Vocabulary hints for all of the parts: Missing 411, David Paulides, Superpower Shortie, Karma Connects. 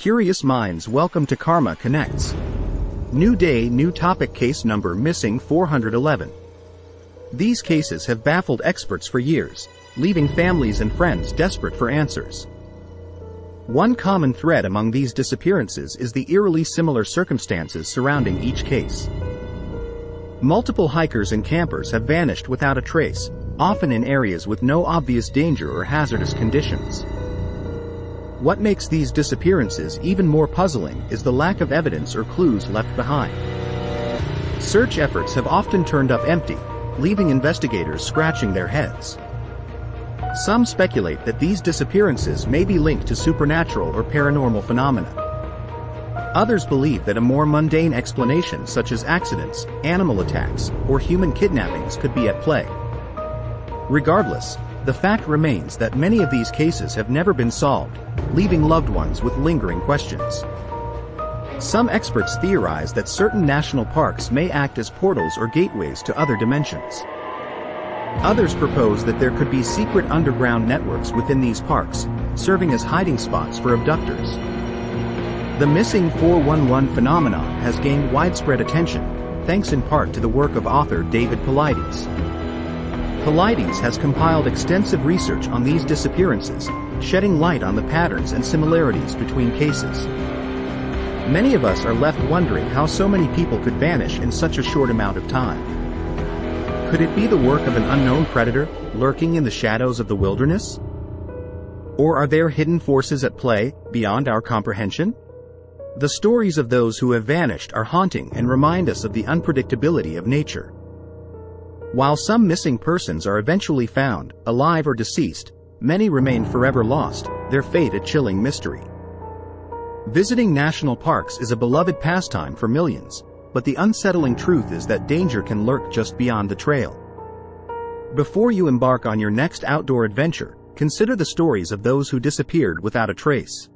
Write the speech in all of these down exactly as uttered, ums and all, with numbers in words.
Curious minds, welcome to Karma Connects. New day, new topic. Case number missing four hundred eleven. These cases have baffled experts for years, leaving families and friends desperate for answers. One common thread among these disappearances is the eerily similar circumstances surrounding each case. Multiple hikers and campers have vanished without a trace, often in areas with no obvious danger or hazardous conditions. What makes these disappearances even more puzzling is the lack of evidence or clues left behind. Search efforts have often turned up empty, leaving investigators scratching their heads. Some speculate that these disappearances may be linked to supernatural or paranormal phenomena. Others believe that a more mundane explanation, such as accidents, animal attacks, or human kidnappings, could be at play. Regardless, the fact remains that many of these cases have never been solved, leaving loved ones with lingering questions. Some experts theorize that certain national parks may act as portals or gateways to other dimensions. Others propose that there could be secret underground networks within these parks, serving as hiding spots for abductors. The missing four one one phenomenon has gained widespread attention, thanks in part to the work of author David Paulides. Paulides has compiled extensive research on these disappearances, shedding light on the patterns and similarities between cases. Many of us are left wondering how so many people could vanish in such a short amount of time. Could it be the work of an unknown predator, lurking in the shadows of the wilderness? Or are there hidden forces at play, beyond our comprehension? The stories of those who have vanished are haunting and remind us of the unpredictability of nature. While some missing persons are eventually found, alive or deceased, many remain forever lost, their fate a chilling mystery. Visiting national parks is a beloved pastime for millions, but the unsettling truth is that danger can lurk just beyond the trail. Before you embark on your next outdoor adventure, consider the stories of those who disappeared without a trace.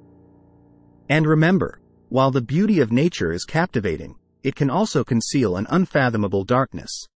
And remember, while the beauty of nature is captivating, it can also conceal an unfathomable darkness.